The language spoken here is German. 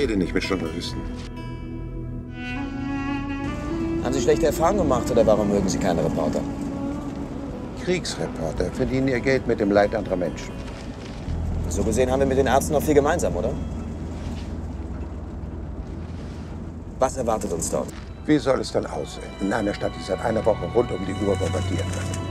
rede nicht mit Journalisten. Haben Sie schlechte Erfahrungen gemacht oder warum mögen Sie keine Reporter? Kriegsreporter verdienen ihr Geld mit dem Leid anderer Menschen. So gesehen haben wir mit den Ärzten noch viel gemeinsam, oder? Was erwartet uns dort? Wie soll es dann aussehen? In einer Stadt, die seit einer Woche rund um die Uhr bombardiert wird.